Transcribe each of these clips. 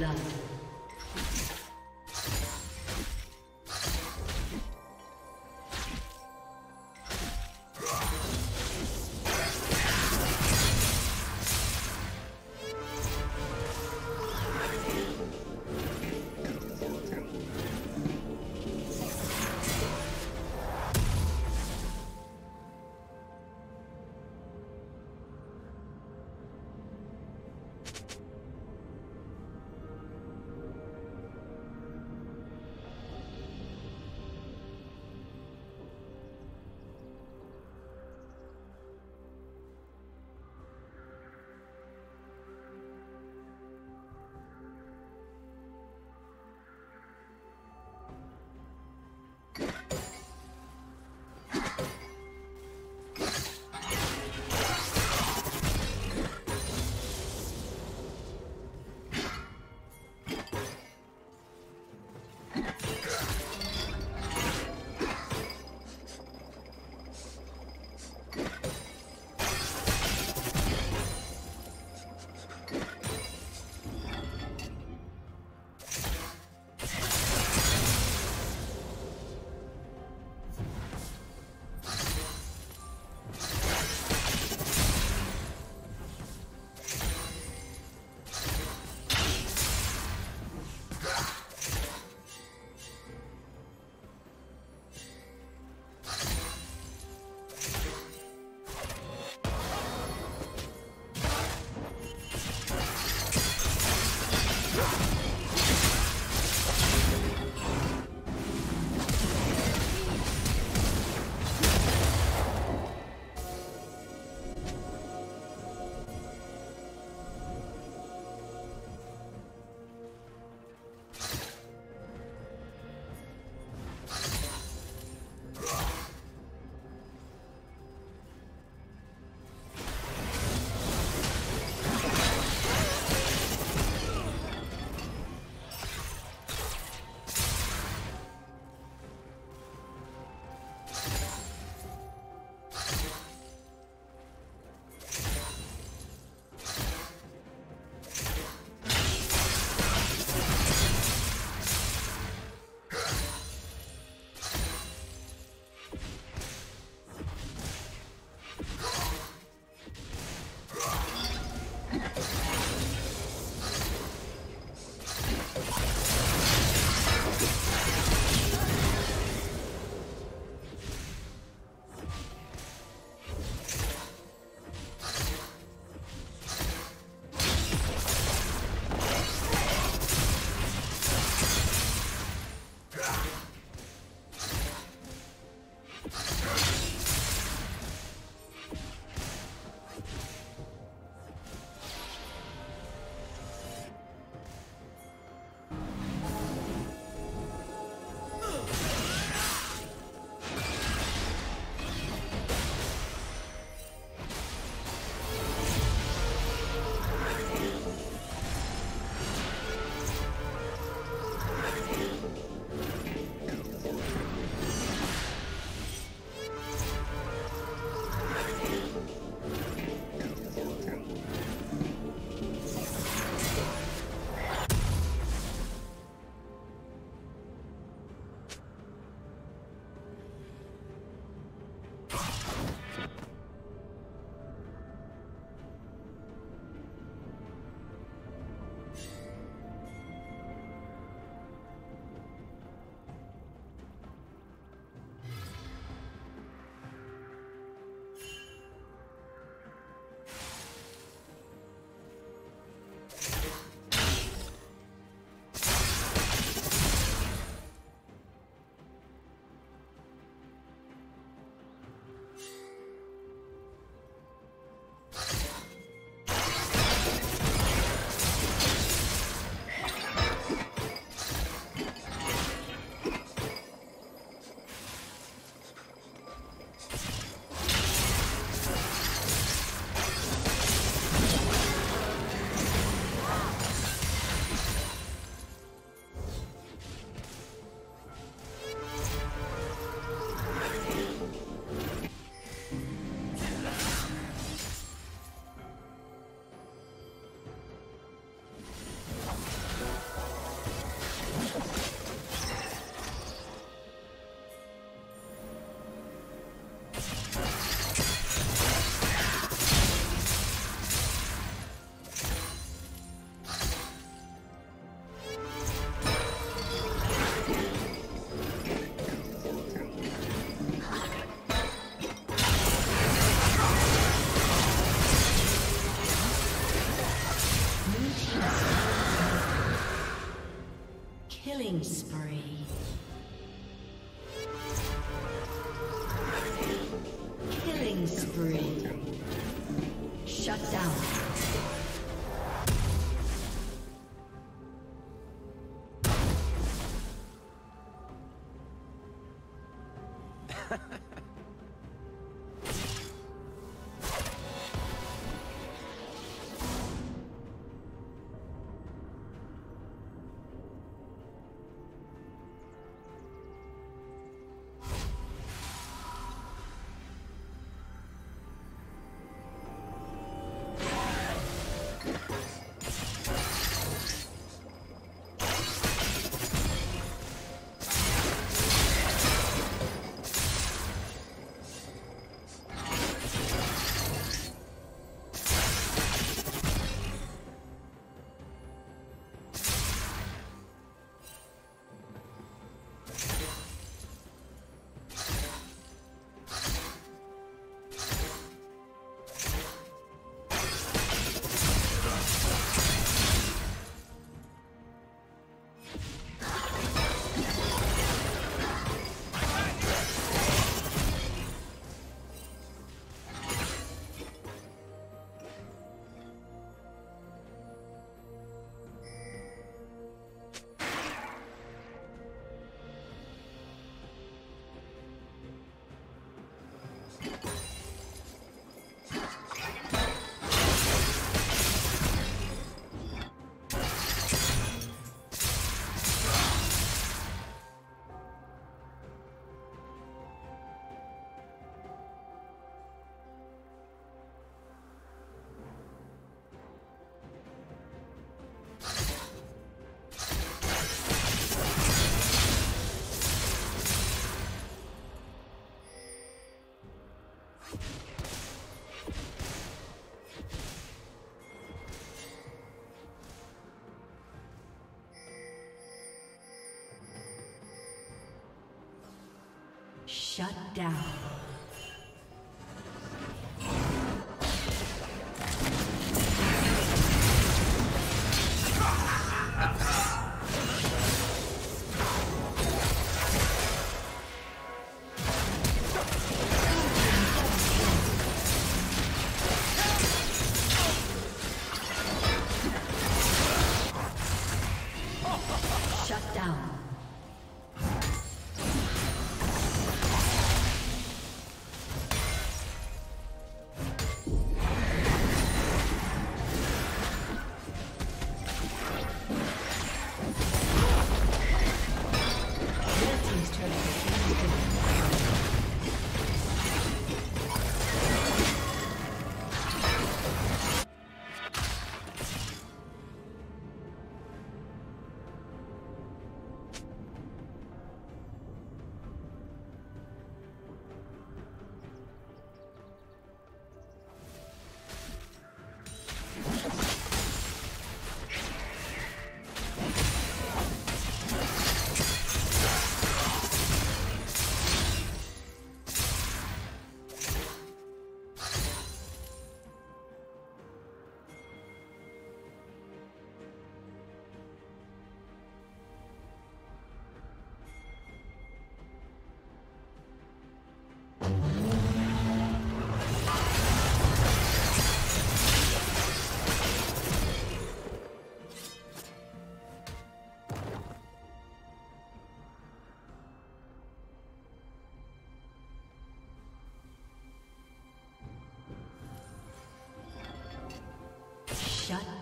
blood. Killing spree. Killing spree. Shut down. Shut down. Shut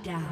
down.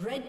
Red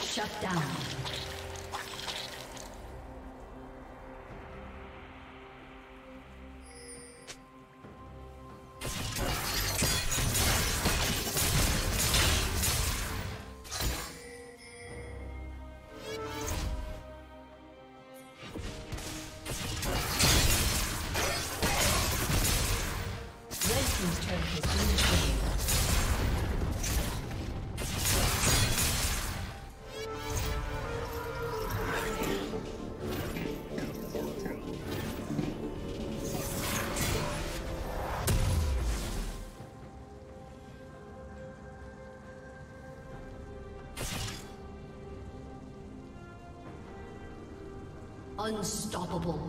Shut down. Unstoppable.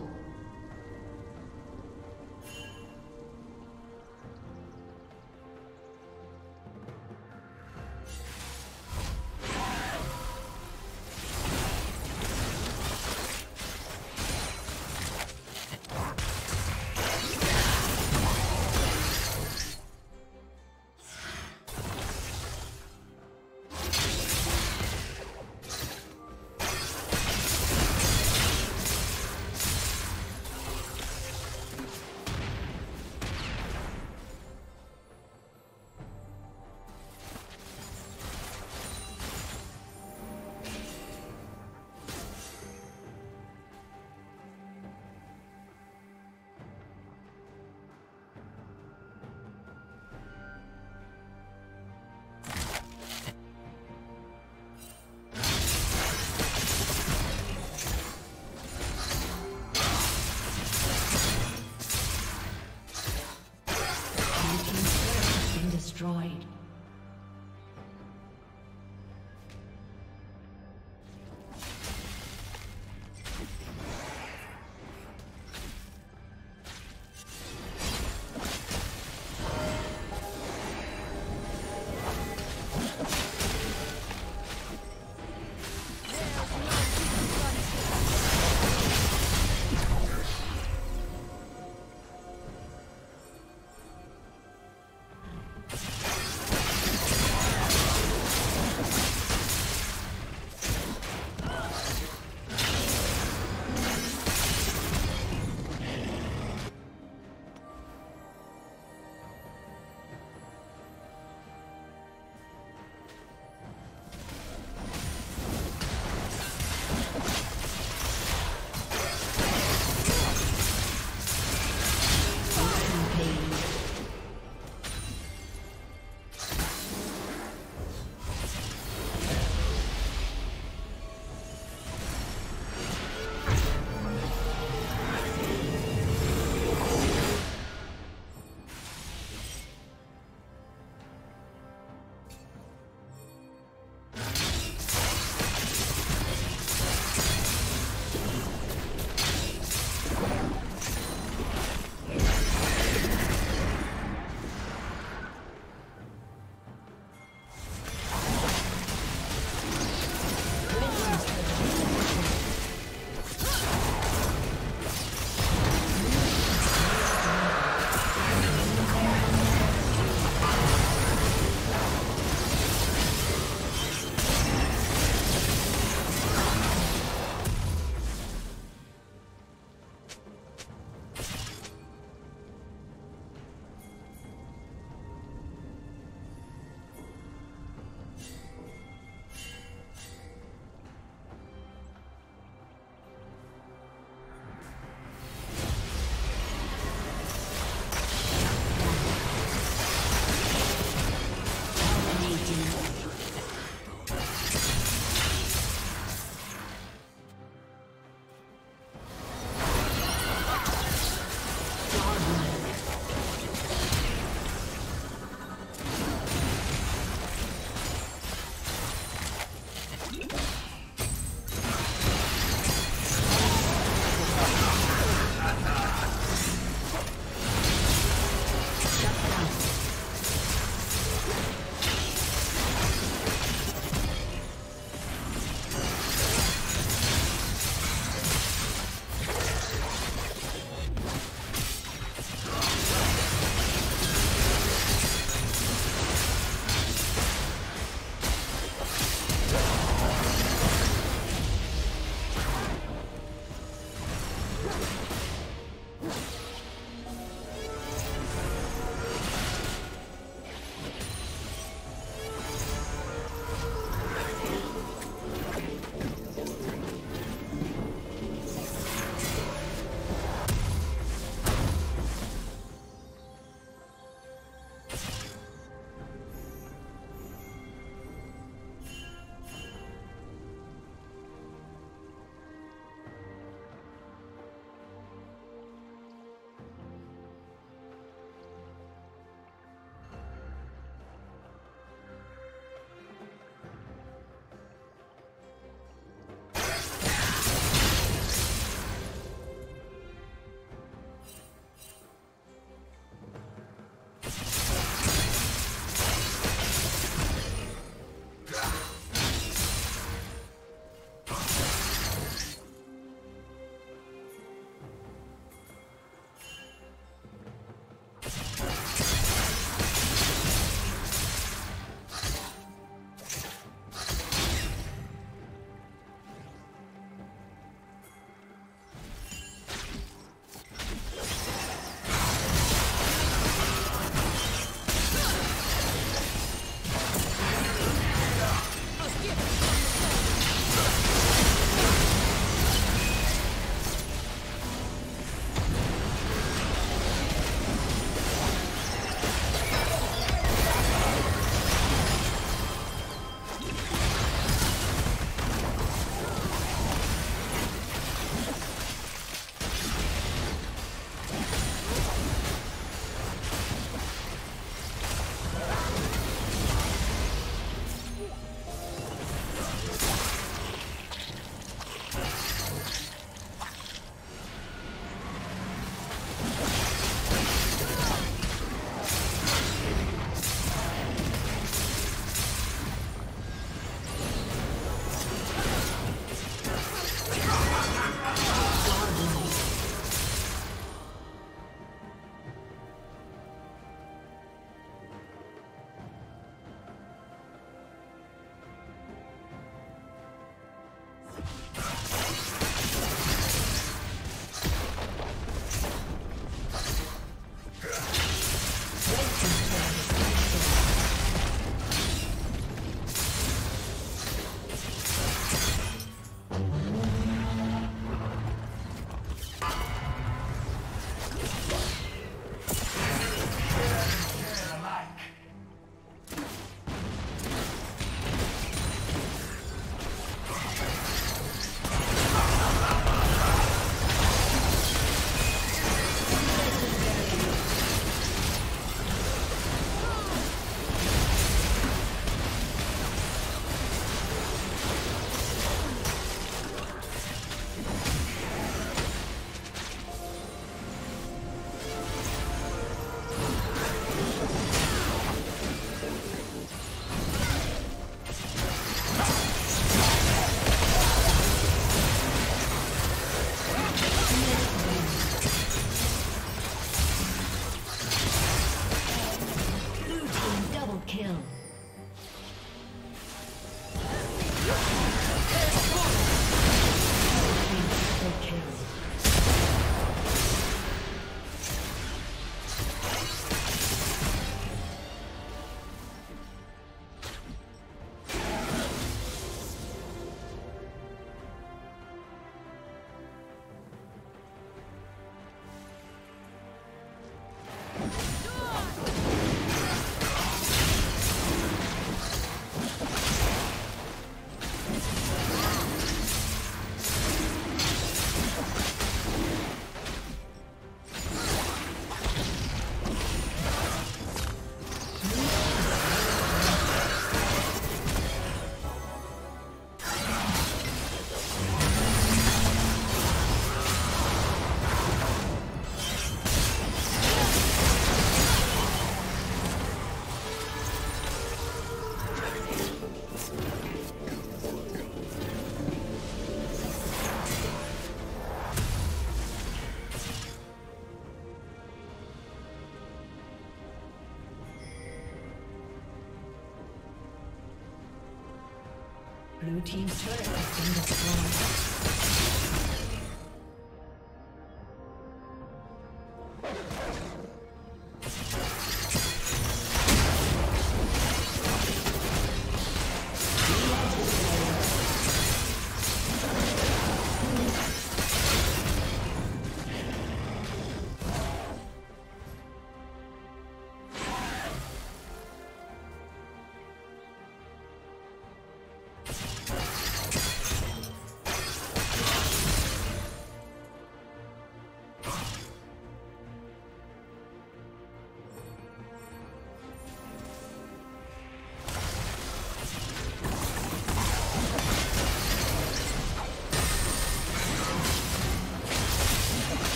Blue team's turret has been destroyed.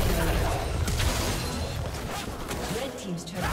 Red team's turret has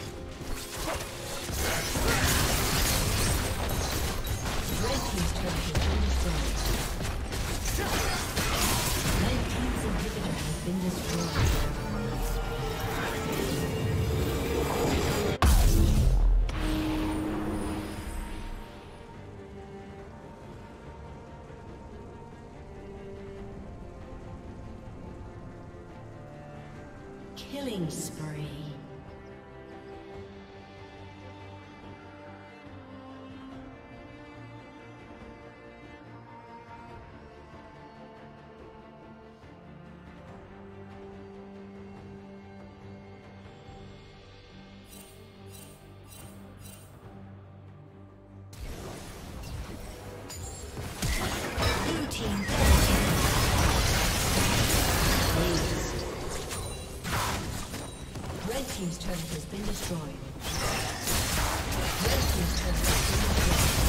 Red team's turret has been destroyed. Red team's inhibitor has been destroyed. Killing spree. Blue team. Red team's turret has been destroyed. Red team's turret has been destroyed.